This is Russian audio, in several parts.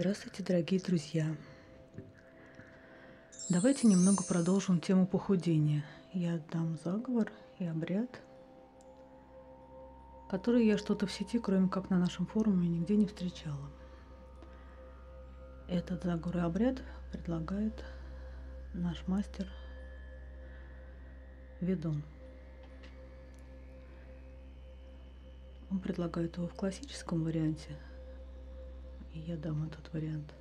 Здравствуйте, дорогие друзья! Давайте немного продолжим тему похудения. Я дам заговор и обряд, который я что-то в сети, кроме как на нашем форуме, нигде не встречала. Этот заговор и обряд предлагает наш мастер Ведун. Он предлагает его в классическом варианте, и я дам этот вариант.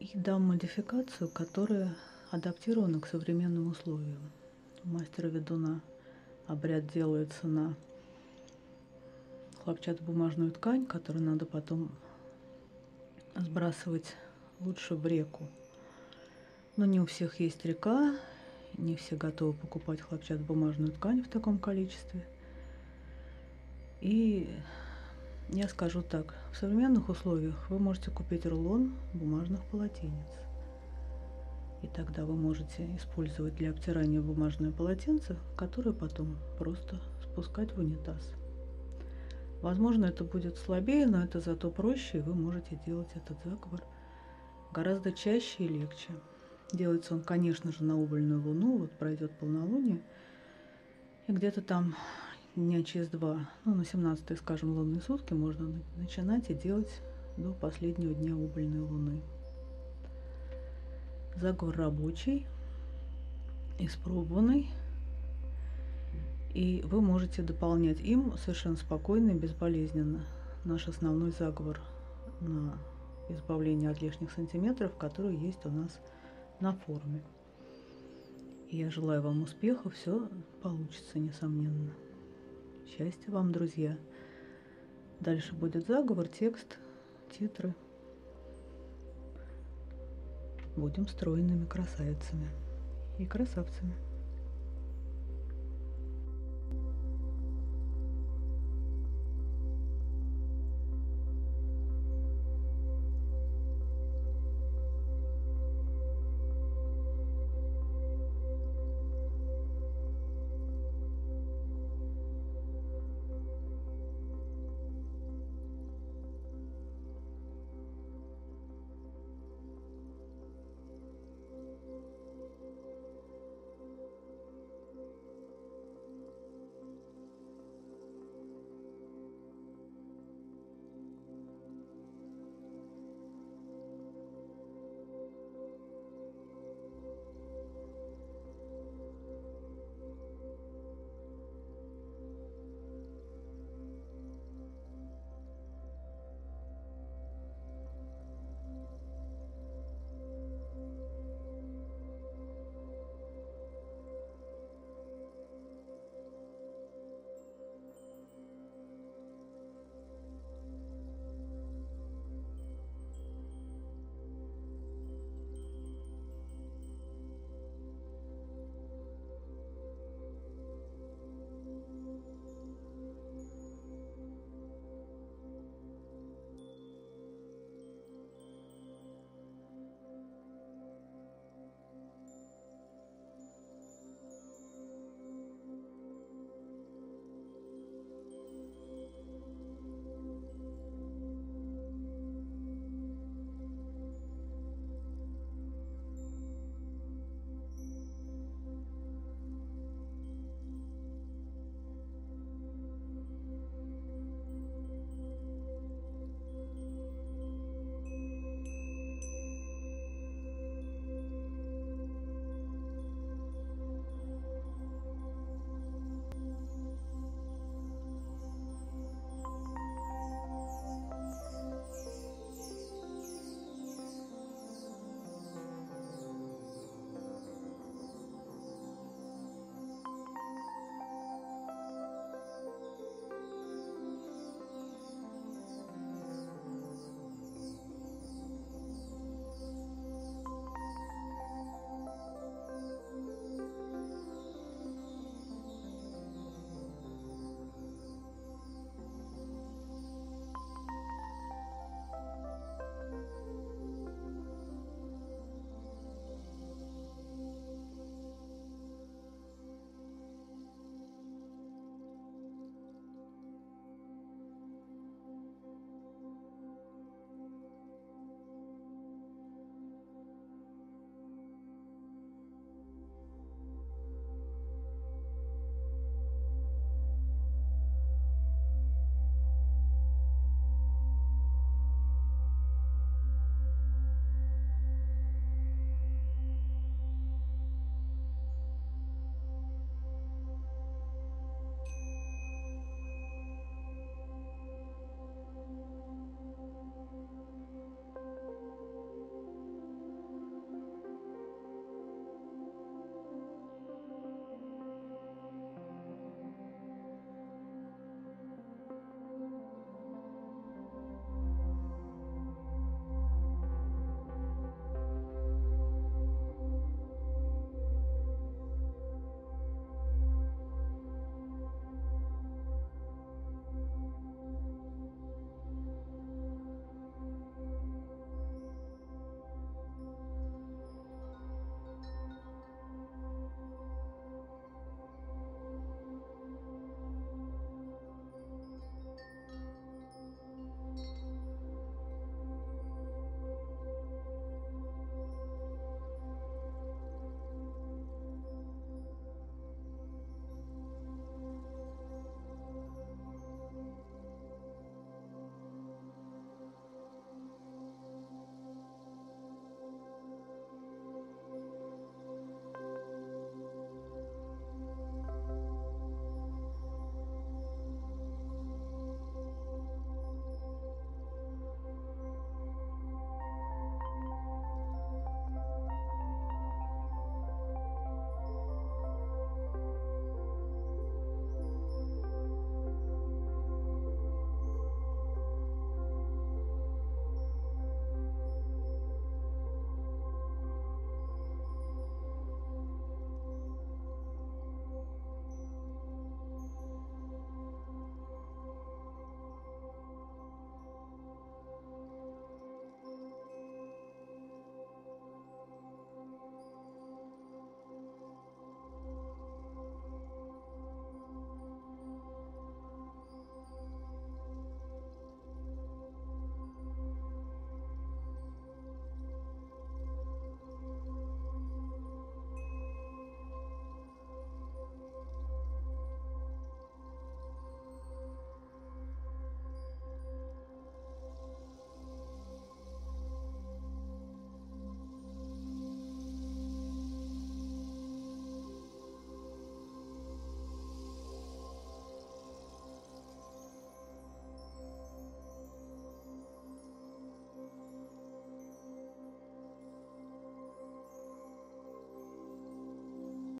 И дам модификацию, которая адаптирована к современным условиям. У мастера Ведуна обряд делается на хлопчатобумажную ткань, которую надо потом сбрасывать лучше в реку. Но не у всех есть река, не все готовы покупать хлопчатобумажную ткань в таком количестве. И я скажу так, в современных условиях вы можете купить рулон бумажных полотенец. И тогда вы можете использовать для обтирания бумажное полотенце, которое потом просто спускать в унитаз. Возможно, это будет слабее, но это зато проще, и вы можете делать этот заговор гораздо чаще и легче. Делается он, конечно же, на убыльную луну, вот пройдет полнолуние, и где-то там дня через два, ну, на 17-е, скажем, лунные сутки можно начинать и делать до последнего дня убыльной луны. Заговор рабочий, испробованный, и вы можете дополнять им совершенно спокойно и безболезненно наш основной заговор на избавление от лишних сантиметров, который есть у нас на форуме. И я желаю вам успеха, все получится, несомненно. Счастья вам, друзья! Дальше будет заговор, текст, титры. Будем стройными красавицами и красавцами.